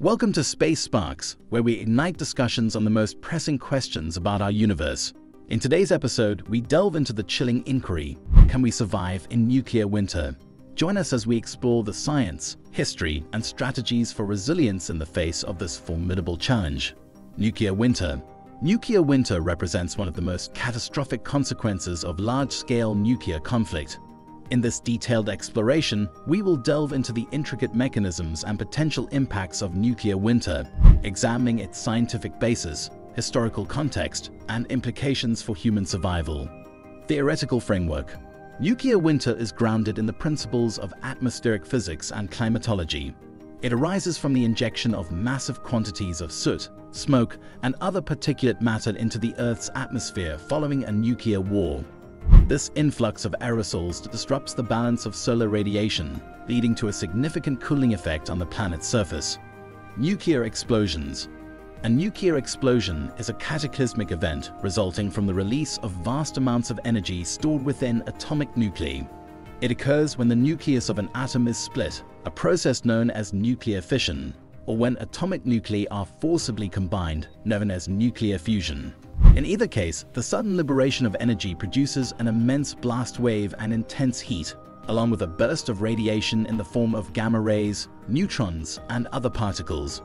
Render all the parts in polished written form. Welcome to Space Sparks, where we ignite discussions on the most pressing questions about our universe. In today's episode, we delve into the chilling inquiry, can we survive in nuclear winter? Join us as we explore the science, history, and strategies for resilience in the face of this formidable challenge. Nuclear winter. Nuclear winter represents one of the most catastrophic consequences of large-scale nuclear conflict. In this detailed exploration, we will delve into the intricate mechanisms and potential impacts of nuclear winter, examining its scientific basis, historical context, and implications for human survival. Theoretical framework. Nuclear winter is grounded in the principles of atmospheric physics and climatology. It arises from the injection of massive quantities of soot, smoke, and other particulate matter into the Earth's atmosphere following a nuclear war. This influx of aerosols disrupts the balance of solar radiation, leading to a significant cooling effect on the planet's surface. Nuclear explosions. A nuclear explosion is a cataclysmic event resulting from the release of vast amounts of energy stored within atomic nuclei. It occurs when the nucleus of an atom is split, a process known as nuclear fission, or when atomic nuclei are forcibly combined, known as nuclear fusion. In either case, the sudden liberation of energy produces an immense blast wave and intense heat, along with a burst of radiation in the form of gamma rays, neutrons, and other particles.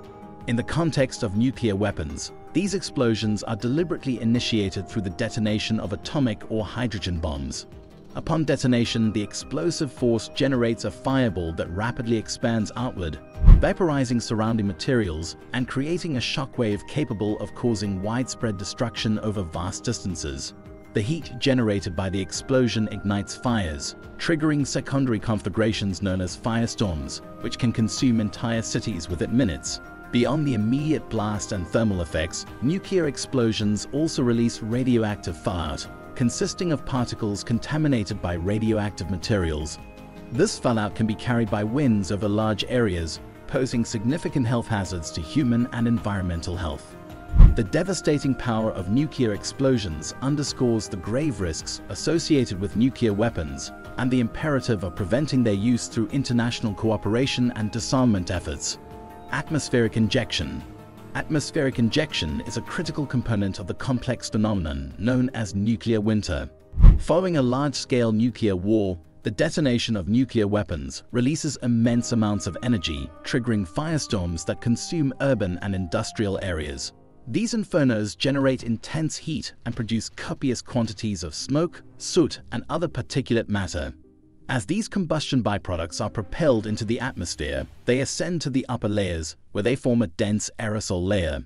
In the context of nuclear weapons, these explosions are deliberately initiated through the detonation of atomic or hydrogen bombs. Upon detonation, the explosive force generates a fireball that rapidly expands outward, vaporizing surrounding materials and creating a shockwave capable of causing widespread destruction over vast distances. The heat generated by the explosion ignites fires, triggering secondary conflagrations known as firestorms, which can consume entire cities within minutes. Beyond the immediate blast and thermal effects, nuclear explosions also release radioactive fallout, consisting of particles contaminated by radioactive materials. This fallout can be carried by winds over large areas, posing significant health hazards to human and environmental health. The devastating power of nuclear explosions underscores the grave risks associated with nuclear weapons and the imperative of preventing their use through international cooperation and disarmament efforts. Atmospheric injection. Atmospheric injection is a critical component of the complex phenomenon known as nuclear winter. Following a large-scale nuclear war, the detonation of nuclear weapons releases immense amounts of energy, triggering firestorms that consume urban and industrial areas. These infernos generate intense heat and produce copious quantities of smoke, soot, and other particulate matter. As these combustion byproducts are propelled into the atmosphere, they ascend to the upper layers, where they form a dense aerosol layer.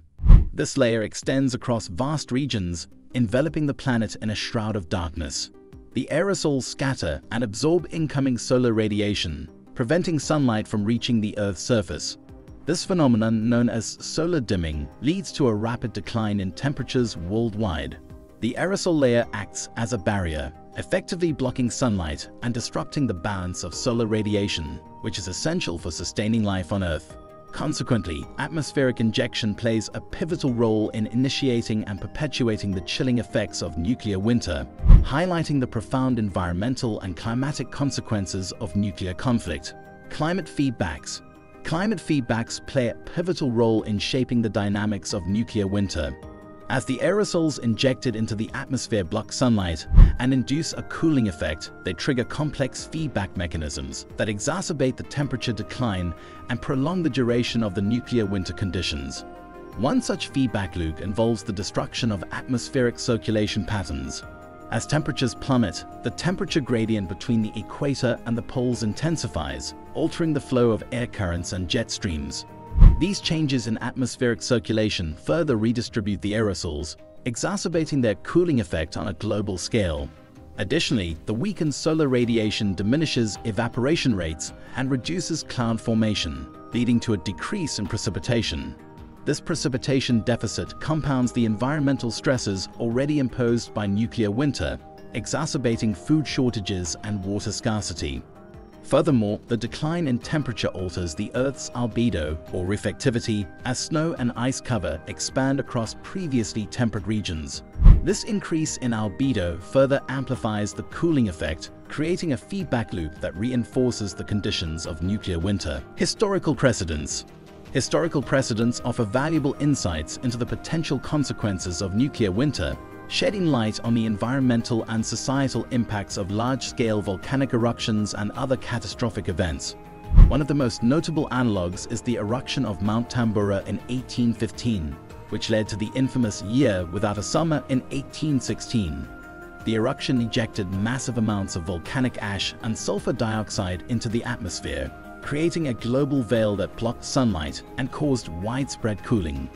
This layer extends across vast regions, enveloping the planet in a shroud of darkness. The aerosols scatter and absorb incoming solar radiation, preventing sunlight from reaching the Earth's surface. This phenomenon, known as solar dimming, leads to a rapid decline in temperatures worldwide. The aerosol layer acts as a barrier, effectively blocking sunlight and disrupting the balance of solar radiation, which is essential for sustaining life on Earth. Consequently, atmospheric injection plays a pivotal role in initiating and perpetuating the chilling effects of nuclear winter, highlighting the profound environmental and climatic consequences of nuclear conflict. Climate feedbacks. Climate feedbacks play a pivotal role in shaping the dynamics of nuclear winter. As the aerosols injected into the atmosphere block sunlight and induce a cooling effect, they trigger complex feedback mechanisms that exacerbate the temperature decline and prolong the duration of the nuclear winter conditions. One such feedback loop involves the destruction of atmospheric circulation patterns. As temperatures plummet, the temperature gradient between the equator and the poles intensifies, altering the flow of air currents and jet streams. These changes in atmospheric circulation further redistribute the aerosols, exacerbating their cooling effect on a global scale. Additionally, the weakened solar radiation diminishes evaporation rates and reduces cloud formation, leading to a decrease in precipitation. This precipitation deficit compounds the environmental stresses already imposed by nuclear winter, exacerbating food shortages and water scarcity. Furthermore, the decline in temperature alters the Earth's albedo, or reflectivity, as snow and ice cover expand across previously temperate regions. This increase in albedo further amplifies the cooling effect, creating a feedback loop that reinforces the conditions of nuclear winter. Historical precedents. Historical precedents offer valuable insights into the potential consequences of nuclear winter, shedding light on the environmental and societal impacts of large-scale volcanic eruptions and other catastrophic events. One of the most notable analogues is the eruption of Mount Tambora in 1815, which led to the infamous Year Without a Summer in 1816. The eruption ejected massive amounts of volcanic ash and sulfur dioxide into the atmosphere, creating a global veil that blocked sunlight and caused widespread cooling.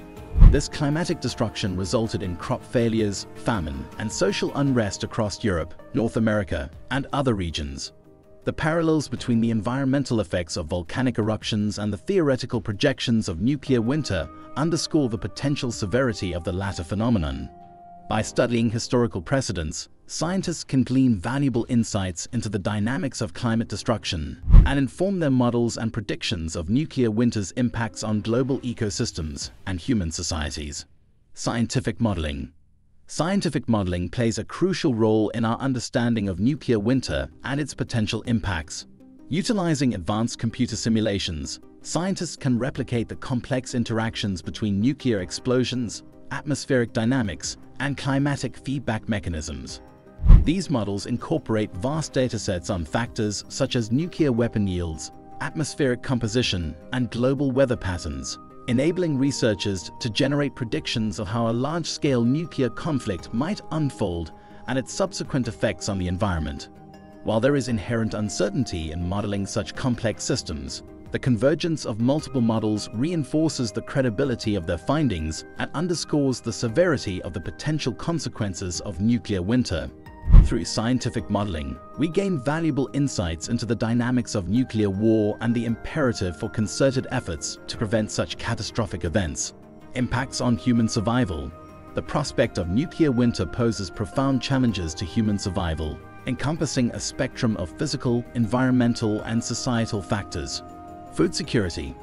This climatic destruction resulted in crop failures, famine, and social unrest across Europe, North America, and other regions. The parallels between the environmental effects of volcanic eruptions and the theoretical projections of nuclear winter underscore the potential severity of the latter phenomenon. By studying historical precedents, scientists can glean valuable insights into the dynamics of climate destruction and inform their models and predictions of nuclear winter's impacts on global ecosystems and human societies. Scientific modeling. Scientific modeling plays a crucial role in our understanding of nuclear winter and its potential impacts. Utilizing advanced computer simulations, scientists can replicate the complex interactions between nuclear explosions, atmospheric dynamics, and climatic feedback mechanisms. These models incorporate vast datasets on factors such as nuclear weapon yields, atmospheric composition, and global weather patterns, enabling researchers to generate predictions of how a large-scale nuclear conflict might unfold and its subsequent effects on the environment. While there is inherent uncertainty in modeling such complex systems, the convergence of multiple models reinforces the credibility of their findings and underscores the severity of the potential consequences of nuclear winter. Through scientific modeling, we gain valuable insights into the dynamics of nuclear war and the imperative for concerted efforts to prevent such catastrophic events. Impacts on human survival. The prospect of nuclear winter poses profound challenges to human survival, encompassing a spectrum of physical, environmental, and societal factors. Food security.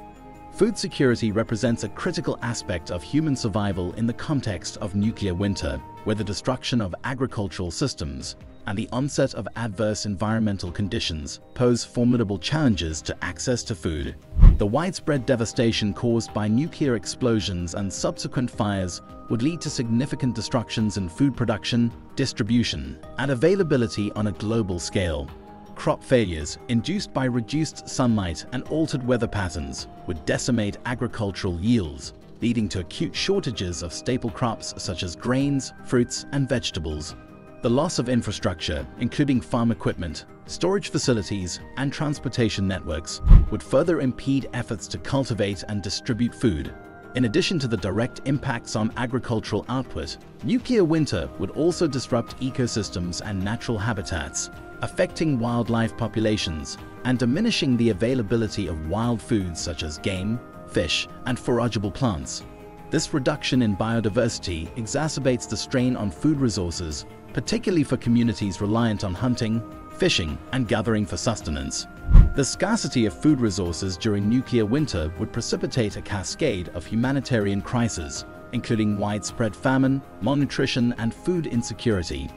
Food security represents a critical aspect of human survival in the context of nuclear winter, where the destruction of agricultural systems and the onset of adverse environmental conditions pose formidable challenges to access to food. The widespread devastation caused by nuclear explosions and subsequent fires would lead to significant destructions in food production, distribution, and availability on a global scale. Crop failures, induced by reduced sunlight and altered weather patterns, would decimate agricultural yields, leading to acute shortages of staple crops such as grains, fruits, and vegetables. The loss of infrastructure, including farm equipment, storage facilities, and transportation networks, would further impede efforts to cultivate and distribute food. In addition to the direct impacts on agricultural output, nuclear winter would also disrupt ecosystems and natural habitats, affecting wildlife populations and diminishing the availability of wild foods such as game, fish, and forageable plants. This reduction in biodiversity exacerbates the strain on food resources, particularly for communities reliant on hunting, fishing, and gathering for sustenance. The scarcity of food resources during nuclear winter would precipitate a cascade of humanitarian crises, including widespread famine, malnutrition, and food insecurity.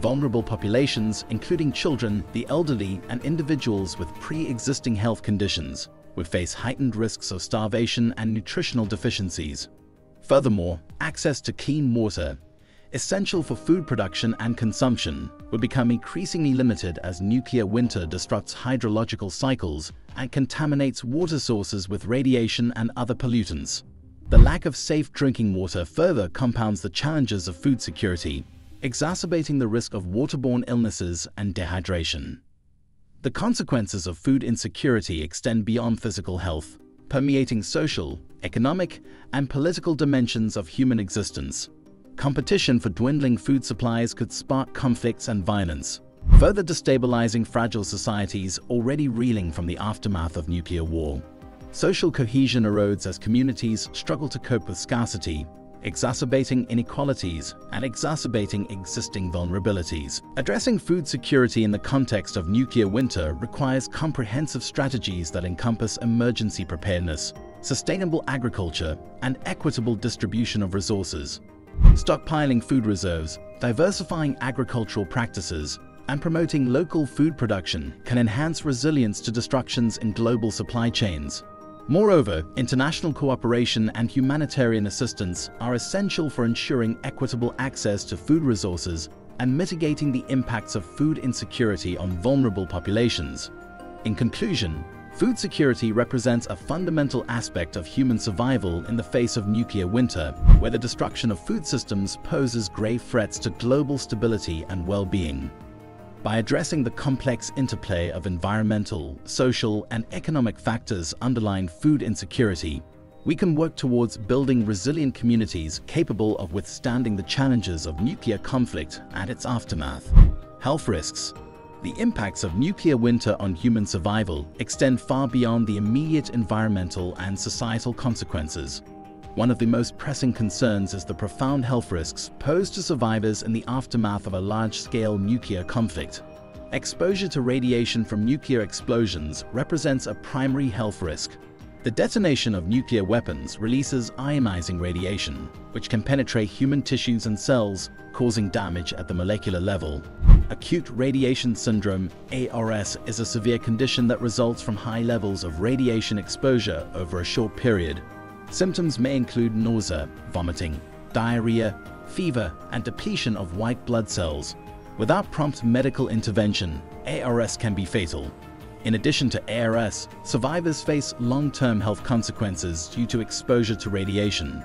Vulnerable populations, including children, the elderly, and individuals with pre-existing health conditions, would face heightened risks of starvation and nutritional deficiencies. Furthermore, access to clean water, essential for food production and consumption, would become increasingly limited as nuclear winter disrupts hydrological cycles and contaminates water sources with radiation and other pollutants. The lack of safe drinking water further compounds the challenges of food security, exacerbating the risk of waterborne illnesses and dehydration. The consequences of food insecurity extend beyond physical health, permeating social, economic, and political dimensions of human existence. Competition for dwindling food supplies could spark conflicts and violence, further destabilizing fragile societies already reeling from the aftermath of nuclear war. Social cohesion erodes as communities struggle to cope with scarcity, exacerbating inequalities and exacerbating existing vulnerabilities. Addressing food security in the context of nuclear winter requires comprehensive strategies that encompass emergency preparedness, sustainable agriculture, and equitable distribution of resources. Stockpiling food reserves, diversifying agricultural practices, and promoting local food production can enhance resilience to disruptions in global supply chains. Moreover, international cooperation and humanitarian assistance are essential for ensuring equitable access to food resources and mitigating the impacts of food insecurity on vulnerable populations. In conclusion, food security represents a fundamental aspect of human survival in the face of nuclear winter, where the destruction of food systems poses grave threats to global stability and well-being. By addressing the complex interplay of environmental, social, and economic factors underlying food insecurity, we can work towards building resilient communities capable of withstanding the challenges of nuclear conflict and its aftermath. Health risks. The impacts of nuclear winter on human survival extend far beyond the immediate environmental and societal consequences. One of the most pressing concerns is the profound health risks posed to survivors in the aftermath of a large-scale nuclear conflict. Exposure to radiation from nuclear explosions represents a primary health risk. The detonation of nuclear weapons releases ionizing radiation, which can penetrate human tissues and cells, causing damage at the molecular level. Acute radiation syndrome (ARS) is a severe condition that results from high levels of radiation exposure over a short period. Symptoms may include nausea, vomiting, diarrhea, fever, and depletion of white blood cells. Without prompt medical intervention, ARS can be fatal. In addition to ARS, survivors face long-term health consequences due to exposure to radiation.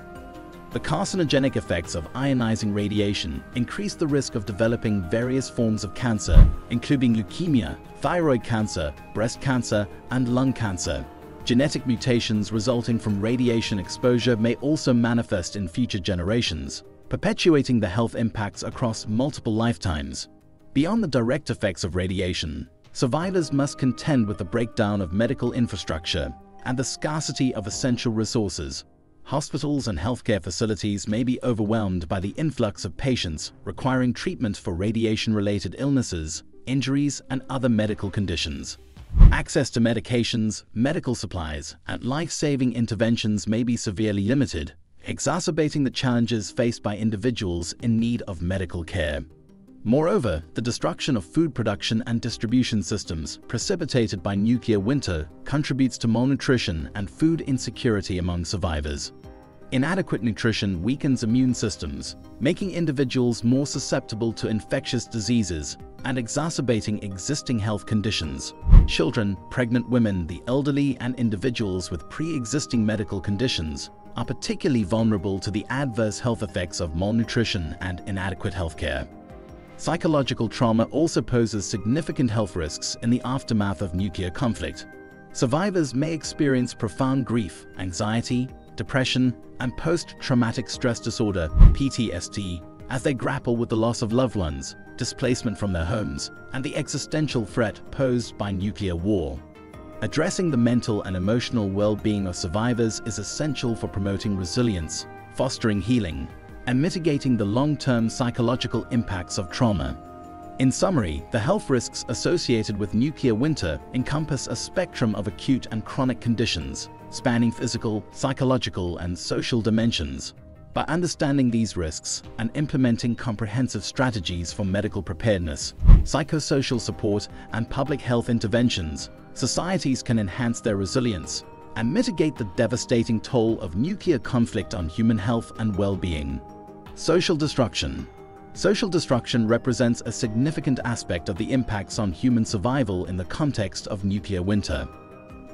The carcinogenic effects of ionizing radiation increase the risk of developing various forms of cancer, including leukemia, thyroid cancer, breast cancer, and lung cancer. Genetic mutations resulting from radiation exposure may also manifest in future generations, perpetuating the health impacts across multiple lifetimes. Beyond the direct effects of radiation, survivors must contend with the breakdown of medical infrastructure and the scarcity of essential resources. Hospitals and healthcare facilities may be overwhelmed by the influx of patients requiring treatment for radiation-related illnesses, injuries, and other medical conditions. Access to medications, medical supplies, and life-saving interventions may be severely limited, exacerbating the challenges faced by individuals in need of medical care. Moreover, the destruction of food production and distribution systems precipitated by nuclear winter contributes to malnutrition and food insecurity among survivors. Inadequate nutrition weakens immune systems, making individuals more susceptible to infectious diseases and exacerbating existing health conditions. Children, pregnant women, the elderly, and individuals with pre-existing medical conditions are particularly vulnerable to the adverse health effects of malnutrition and inadequate healthcare. Psychological trauma also poses significant health risks in the aftermath of nuclear conflict. Survivors may experience profound grief, anxiety, depression, and post-traumatic stress disorder (PTSD) as they grapple with the loss of loved ones, displacement from their homes, and the existential threat posed by nuclear war. Addressing the mental and emotional well-being of survivors is essential for promoting resilience, fostering healing, and mitigating the long-term psychological impacts of trauma. In summary, the health risks associated with nuclear winter encompass a spectrum of acute and chronic conditions, spanning physical, psychological, and social dimensions. By understanding these risks and implementing comprehensive strategies for medical preparedness, psychosocial support, and public health interventions, societies can enhance their resilience and mitigate the devastating toll of nuclear conflict on human health and well-being. Social destruction. Social destruction represents a significant aspect of the impacts on human survival in the context of nuclear winter.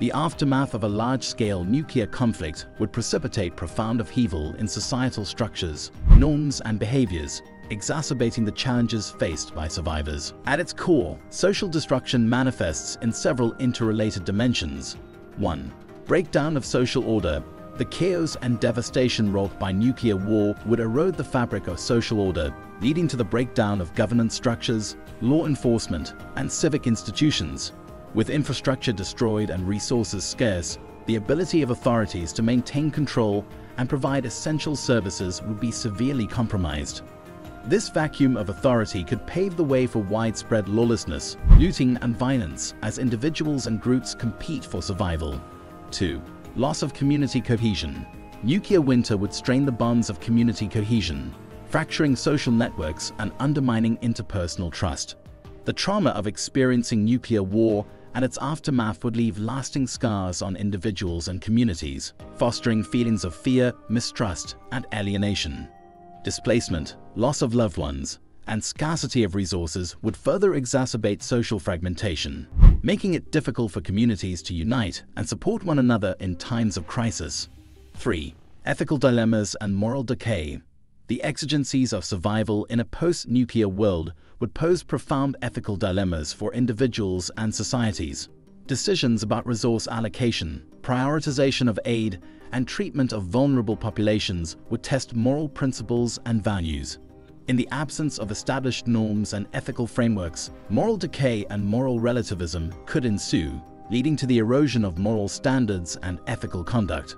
The aftermath of a large-scale nuclear conflict would precipitate profound upheaval in societal structures, norms, and behaviors, exacerbating the challenges faced by survivors. At its core, social destruction manifests in several interrelated dimensions. 1. Breakdown of social order. The chaos and devastation wrought by nuclear war would erode the fabric of social order, leading to the breakdown of governance structures, law enforcement, and civic institutions. With infrastructure destroyed and resources scarce, the ability of authorities to maintain control and provide essential services would be severely compromised. This vacuum of authority could pave the way for widespread lawlessness, looting, and violence as individuals and groups compete for survival. 2. Loss of community cohesion. Nuclear winter would strain the bonds of community cohesion, fracturing social networks and undermining interpersonal trust. The trauma of experiencing nuclear war and its aftermath would leave lasting scars on individuals and communities, fostering feelings of fear, mistrust, and alienation. Displacement, loss of loved ones, and scarcity of resources would further exacerbate social fragmentation, making it difficult for communities to unite and support one another in times of crisis. 3. Ethical dilemmas and moral decay. The exigencies of survival in a post-nuclear world would pose profound ethical dilemmas for individuals and societies. Decisions about resource allocation, prioritization of aid, and treatment of vulnerable populations would test moral principles and values. In the absence of established norms and ethical frameworks, moral decay and moral relativism could ensue, leading to the erosion of moral standards and ethical conduct.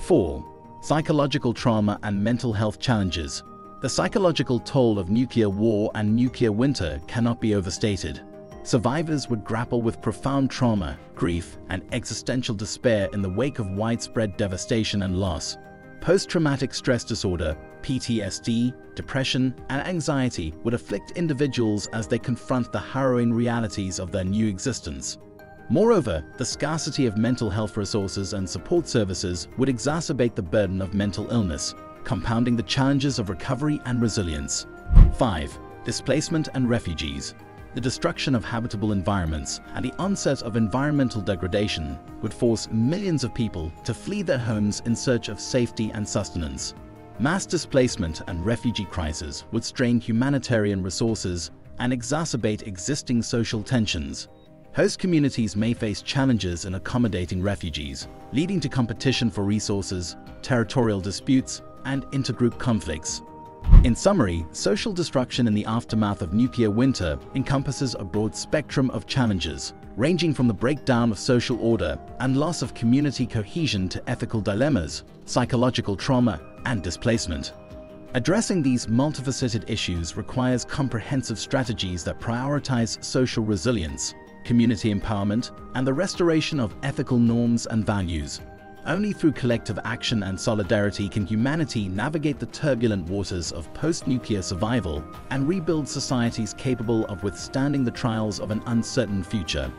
4. Psychological trauma and mental health challenges. The psychological toll of nuclear war and nuclear winter cannot be overstated. Survivors would grapple with profound trauma, grief, and existential despair in the wake of widespread devastation and loss. Post-traumatic stress disorder, PTSD, depression, and anxiety would afflict individuals as they confront the harrowing realities of their new existence. Moreover, the scarcity of mental health resources and support services would exacerbate the burden of mental illness, compounding the challenges of recovery and resilience. 5. Displacement and refugees. The destruction of habitable environments and the onset of environmental degradation would force millions of people to flee their homes in search of safety and sustenance. Mass displacement and refugee crises would strain humanitarian resources and exacerbate existing social tensions. Host communities may face challenges in accommodating refugees, leading to competition for resources, territorial disputes, and intergroup conflicts. In summary, social destruction in the aftermath of nuclear winter encompasses a broad spectrum of challenges, ranging from the breakdown of social order and loss of community cohesion to ethical dilemmas, psychological trauma, and displacement. Addressing these multifaceted issues requires comprehensive strategies that prioritize social resilience, community empowerment, and the restoration of ethical norms and values. Only through collective action and solidarity can humanity navigate the turbulent waters of post-nuclear survival and rebuild societies capable of withstanding the trials of an uncertain future.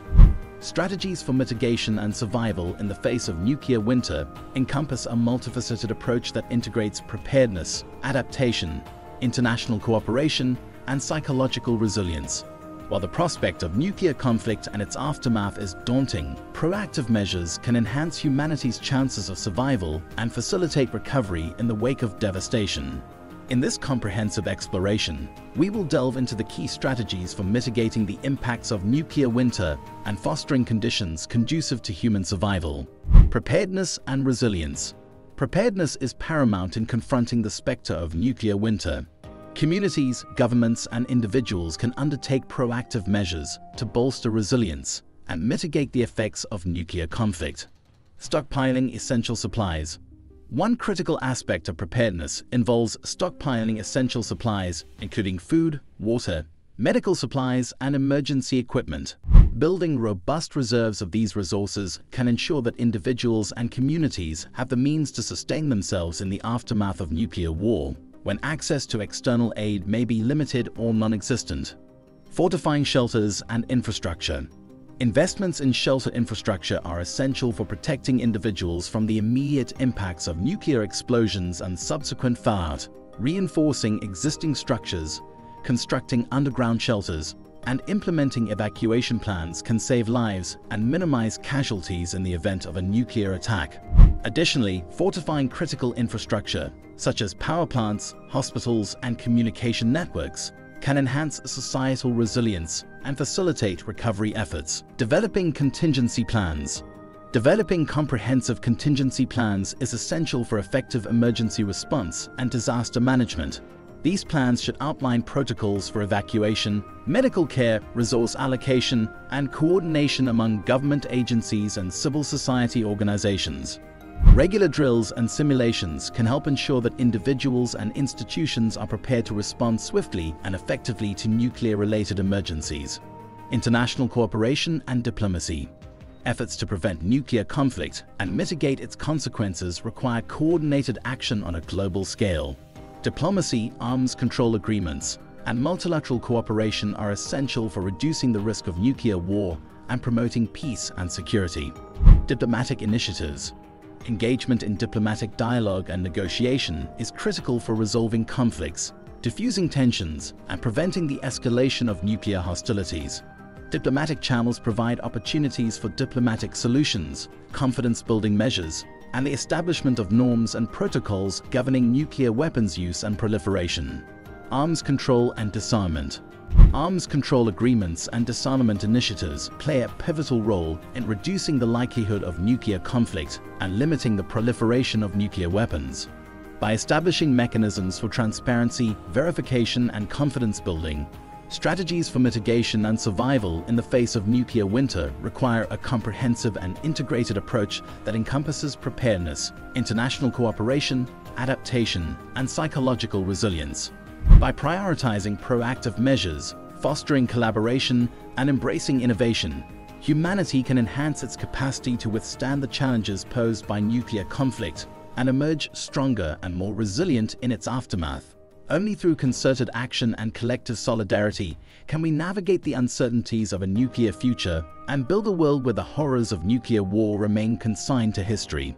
Strategies for mitigation and survival in the face of nuclear winter encompass a multifaceted approach that integrates preparedness, adaptation, international cooperation, and psychological resilience. While the prospect of nuclear conflict and its aftermath is daunting, proactive measures can enhance humanity's chances of survival and facilitate recovery in the wake of devastation. In this comprehensive exploration, we will delve into the key strategies for mitigating the impacts of nuclear winter and fostering conditions conducive to human survival. Preparedness and resilience. Preparedness is paramount in confronting the specter of nuclear winter. Communities, governments, and individuals can undertake proactive measures to bolster resilience and mitigate the effects of nuclear conflict. Stockpiling essential supplies. One critical aspect of preparedness involves stockpiling essential supplies, including food, water, medical supplies, and emergency equipment. Building robust reserves of these resources can ensure that individuals and communities have the means to sustain themselves in the aftermath of nuclear war, when access to external aid may be limited or non-existent. Fortifying shelters and infrastructure. Investments in shelter infrastructure are essential for protecting individuals from the immediate impacts of nuclear explosions and subsequent fallout. Reinforcing existing structures, constructing underground shelters, and implementing evacuation plans can save lives and minimize casualties in the event of a nuclear attack. Additionally, fortifying critical infrastructure, such as power plants, hospitals, and communication networks, can enhance societal resilience and facilitate recovery efforts. Developing contingency plans. Developing comprehensive contingency plans is essential for effective emergency response and disaster management. These plans should outline protocols for evacuation, medical care, resource allocation, and coordination among government agencies and civil society organizations. Regular drills and simulations can help ensure that individuals and institutions are prepared to respond swiftly and effectively to nuclear-related emergencies. International cooperation and diplomacy. Efforts to prevent nuclear conflict and mitigate its consequences require coordinated action on a global scale. Diplomacy, arms control agreements, and multilateral cooperation are essential for reducing the risk of nuclear war and promoting peace and security. Diplomatic initiatives. Engagement in diplomatic dialogue and negotiation is critical for resolving conflicts, diffusing tensions, and preventing the escalation of nuclear hostilities. Diplomatic channels provide opportunities for diplomatic solutions, confidence-building measures, and the establishment of norms and protocols governing nuclear weapons use and proliferation. Arms control and disarmament. Arms control agreements and disarmament initiatives play a pivotal role in reducing the likelihood of nuclear conflict and limiting the proliferation of nuclear weapons. By establishing mechanisms for transparency, verification, and confidence building, strategies for mitigation and survival in the face of nuclear winter require a comprehensive and integrated approach that encompasses preparedness, international cooperation, adaptation, and psychological resilience. By prioritizing proactive measures, fostering collaboration, and embracing innovation, humanity can enhance its capacity to withstand the challenges posed by nuclear conflict and emerge stronger and more resilient in its aftermath. Only through concerted action and collective solidarity can we navigate the uncertainties of a nuclear future and build a world where the horrors of nuclear war remain consigned to history.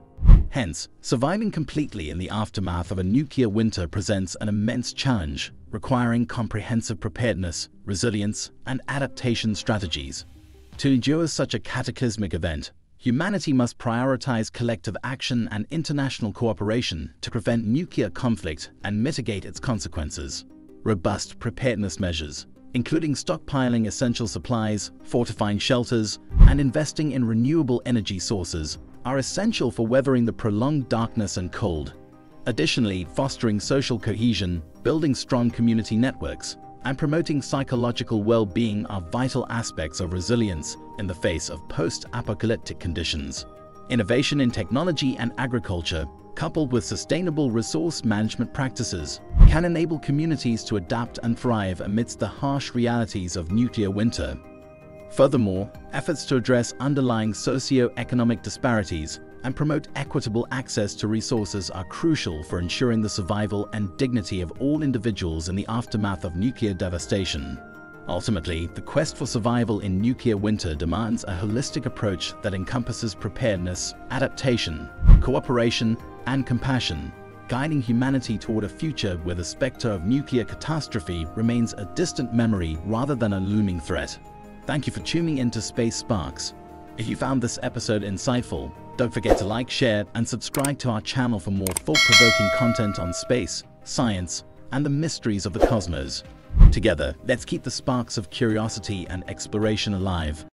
Hence, surviving completely in the aftermath of a nuclear winter presents an immense challenge, requiring comprehensive preparedness, resilience, and adaptation strategies. To endure such a cataclysmic event, humanity must prioritize collective action and international cooperation to prevent nuclear conflict and mitigate its consequences. Robust preparedness measures, including stockpiling essential supplies, fortifying shelters, and investing in renewable energy sources, are essential for weathering the prolonged darkness and cold. Additionally, fostering social cohesion, building strong community networks, and promoting psychological well-being are vital aspects of resilience in the face of post-apocalyptic conditions. Innovation in technology and agriculture, coupled with sustainable resource management practices, can enable communities to adapt and thrive amidst the harsh realities of nuclear winter. Furthermore, efforts to address underlying socio-economic disparities and promote equitable access to resources are crucial for ensuring the survival and dignity of all individuals in the aftermath of nuclear devastation. Ultimately, the quest for survival in nuclear winter demands a holistic approach that encompasses preparedness, adaptation, cooperation, and compassion, guiding humanity toward a future where the specter of nuclear catastrophe remains a distant memory rather than a looming threat. Thank you for tuning in to Space Sparks. If you found this episode insightful, don't forget to like, share, and subscribe to our channel for more thought-provoking content on space, science, and the mysteries of the cosmos. Together, let's keep the sparks of curiosity and exploration alive.